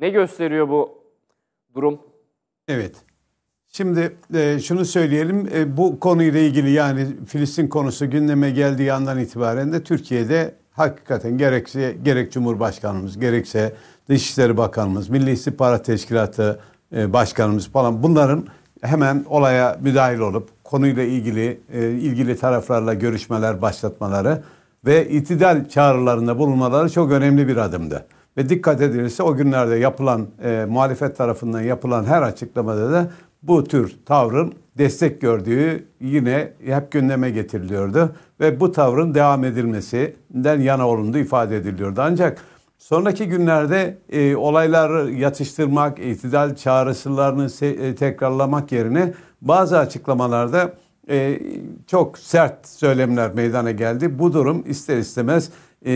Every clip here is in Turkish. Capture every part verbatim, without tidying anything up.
Ne gösteriyor bu durum? Evet. Şimdi e, şunu söyleyelim. E, bu konuyla ilgili, yani Filistin konusu gündeme geldiği andan itibaren de Türkiye'de hakikaten gerekse, gerek Cumhurbaşkanımız, gerekse Dışişleri Bakanımız, Milli İstihbarat Teşkilatı e, Başkanımız falan, bunların hemen olaya müdahil olup konuyla ilgili e, ilgili taraflarla görüşmeler başlatmaları ve itidal çağrılarında bulunmaları çok önemli bir adımdı. Ve dikkat edilirse o günlerde yapılan e, muhalefet tarafından yapılan her açıklamada da bu tür tavrın destek gördüğü yine hep gündeme getiriliyordu. Ve bu tavrın devam edilmesinden yana olunduğu ifade ediliyordu. Ancak sonraki günlerde e, olayları yatıştırmak, itidal çağrısılarını e, tekrarlamak yerine bazı açıklamalarda e, çok sert söylemler meydana geldi. Bu durum ister istemez e,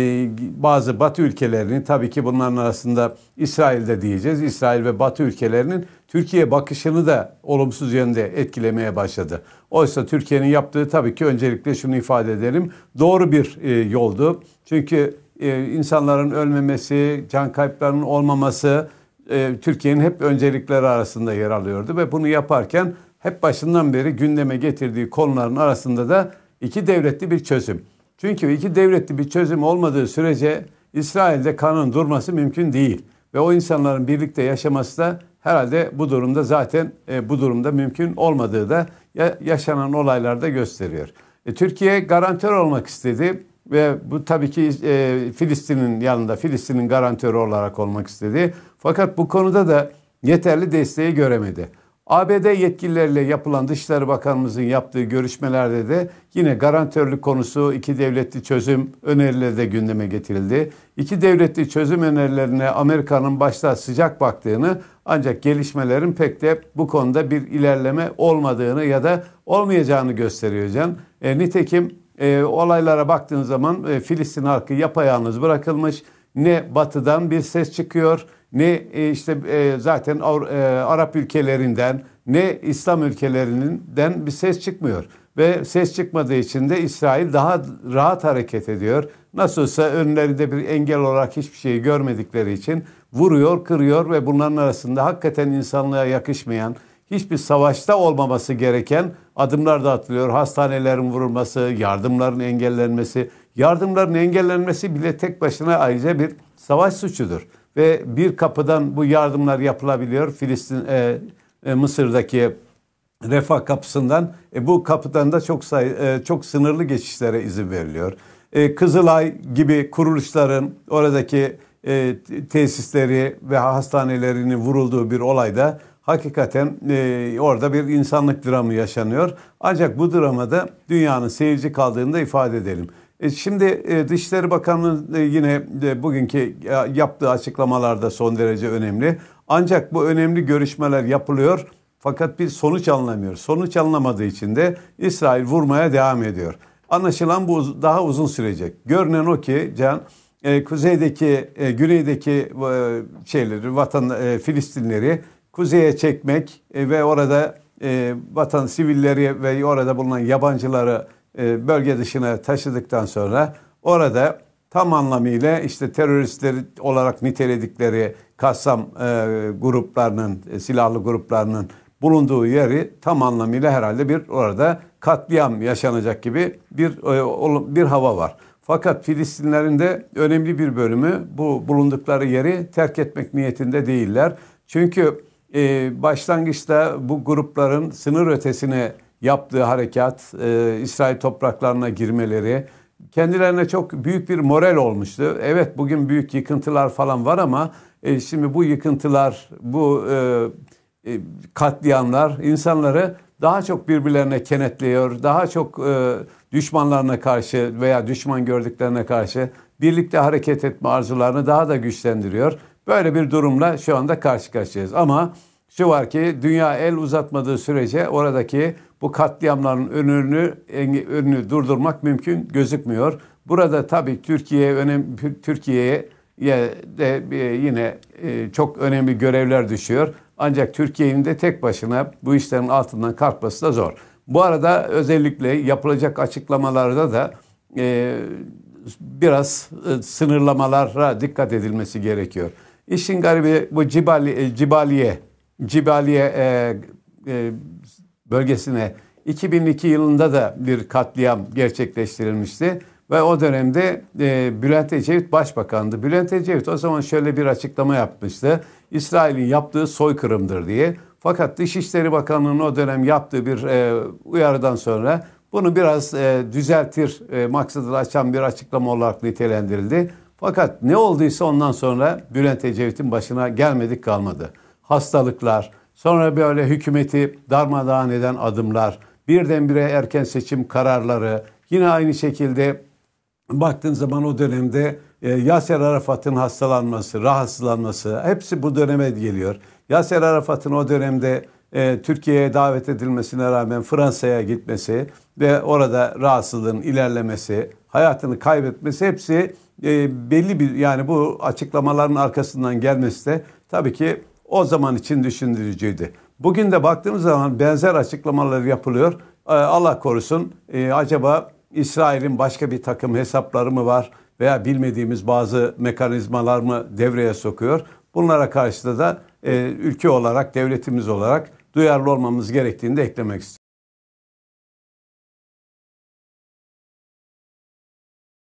bazı Batı ülkelerinin, tabii ki bunların arasında İsrail'de diyeceğiz, İsrail ve Batı ülkelerinin Türkiye bakışını da olumsuz yönde etkilemeye başladı. Oysa Türkiye'nin yaptığı, tabii ki öncelikle şunu ifade edelim, doğru bir e, yoldu. Çünkü Ee, insanların ölmemesi, can kayıplarının olmaması e, Türkiye'nin hep öncelikleri arasında yer alıyordu. Ve bunu yaparken hep başından beri gündeme getirdiği konuların arasında da iki devletli bir çözüm. Çünkü iki devletli bir çözüm olmadığı sürece İsrail'de kanın durması mümkün değil. Ve o insanların birlikte yaşaması da herhalde bu durumda zaten e, bu durumda mümkün olmadığı da ya, yaşanan olaylarda gösteriyor. E, Türkiye garantör olmak istedi. Ve bu tabii ki e, Filistin'in yanında, Filistin'in garantörü olarak olmak istedi. Fakat bu konuda da yeterli desteği göremedi. A B D yetkilileriyle yapılan Dışişleri Bakanımızın yaptığı görüşmelerde de yine garantörlük konusu, iki devletli çözüm önerileri de gündeme getirildi. İki devletli çözüm önerilerine Amerika'nın başta sıcak baktığını, ancak gelişmelerin pek de bu konuda bir ilerleme olmadığını ya da olmayacağını gösteriyor Can. E, nitekim E, olaylara baktığın zaman e, Filistin halkı yapayalnız bırakılmış. Ne batıdan bir ses çıkıyor, ne e, işte e, zaten Avru e, Arap ülkelerinden, ne İslam ülkelerinden bir ses çıkmıyor. Ve ses çıkmadığı için de İsrail daha rahat hareket ediyor. Nasıl olsa önlerinde bir engel olarak hiçbir şeyi görmedikleri için vuruyor, kırıyor ve bunların arasında hakikaten insanlığa yakışmayan, hiçbir savaşta olmaması gereken adımlar da atılıyor. Hastanelerin vurulması, yardımların engellenmesi. Yardımların engellenmesi bile tek başına ayrıca bir savaş suçudur. Ve bir kapıdan bu yardımlar yapılabiliyor. Filistin, e, e, Mısır'daki Refah kapısından. E, bu kapıdan da çok, sayı, e, çok sınırlı geçişlere izin veriliyor. E, Kızılay gibi kuruluşların oradaki e, tesisleri ve hastanelerini vurulduğu bir olayda hakikaten e, orada bir insanlık dramı yaşanıyor. Ancak bu dramada dünyanın seyirci kaldığını da ifade edelim. E, şimdi e, Dışişleri Bakanı'nın e, yine e, bugünkü yaptığı açıklamalarda son derece önemli. Ancak bu önemli görüşmeler yapılıyor fakat bir sonuç alınamıyor. Sonuç alınamadığı için de İsrail vurmaya devam ediyor. Anlaşılan bu daha uzun sürecek. Görünen o ki Can, e, kuzeydeki, e, güneydeki e, şeyleri, vatan, e, Filistinleri kuzeye çekmek ve orada e, vatan sivilleri ve orada bulunan yabancıları e, bölge dışına taşıdıktan sonra orada tam anlamıyla işte teröristleri olarak niteledikleri Kassam e, gruplarının, e, silahlı gruplarının bulunduğu yeri tam anlamıyla herhalde bir orada katliam yaşanacak gibi bir e, bir hava var. Fakat Filistinlerin de önemli bir bölümü bu bulundukları yeri terk etmek niyetinde değiller. Çünkü Ee, başlangıçta bu grupların sınır ötesine yaptığı harekat, e, İsrail topraklarına girmeleri kendilerine çok büyük bir moral olmuştu. Evet, bugün büyük yıkıntılar falan var ama e, şimdi bu yıkıntılar, bu e, e, katliamlar insanları daha çok birbirlerine kenetliyor, daha çok e, düşmanlarına karşı veya düşman gördüklerine karşı birlikte hareket etme arzularını daha da güçlendiriyor. Böyle bir durumla şu anda karşı karşıyayız. Ama şu var ki dünya el uzatmadığı sürece oradaki bu katliamların önünü, önünü durdurmak mümkün gözükmüyor. Burada tabii Türkiye'ye önem, Türkiye'ye de yine çok önemli görevler düşüyor. Ancak Türkiye'nin de tek başına bu işlerin altından kalkması da zor. Bu arada özellikle yapılacak açıklamalarda da biraz sınırlamalara dikkat edilmesi gerekiyor. İşin garibi bu Cibali, Cibaliye, Cibaliye e, e, bölgesine iki bin iki yılında da bir katliam gerçekleştirilmişti. Ve o dönemde e, Bülent Ecevit başbakandı. Bülent Ecevit o zaman şöyle bir açıklama yapmıştı. İsrail'in yaptığı soykırımdır diye. Fakat Dışişleri Bakanlığı'nın o dönem yaptığı bir e, uyarıdan sonra bunu biraz e, düzeltir e, maksadını açan bir açıklama olarak nitelendirildi. Fakat ne olduysa ondan sonra Bülent Ecevit'in başına gelmedik kalmadı. Hastalıklar, sonra böyle hükümeti darmadağın eden adımlar, birdenbire erken seçim kararları, yine aynı şekilde baktığın zaman o dönemde e, Yaser Arafat'ın hastalanması, rahatsızlanması hepsi bu döneme geliyor. Yaser Arafat'ın o dönemde e, Türkiye'ye davet edilmesine rağmen Fransa'ya gitmesi ve orada rahatsızlığın ilerlemesi, hayatını kaybetmesi hepsi e, belli bir yani bu açıklamaların arkasından gelmesi de tabii ki o zaman için düşündürücüydü. Bugün de baktığımız zaman benzer açıklamalar yapılıyor. E, Allah korusun e, acaba İsrail'in başka bir takım hesapları mı var veya bilmediğimiz bazı mekanizmalar mı devreye sokuyor? Bunlara karşı da da ülke olarak, devletimiz olarak duyarlı olmamız gerektiğini de eklemek istiyorum.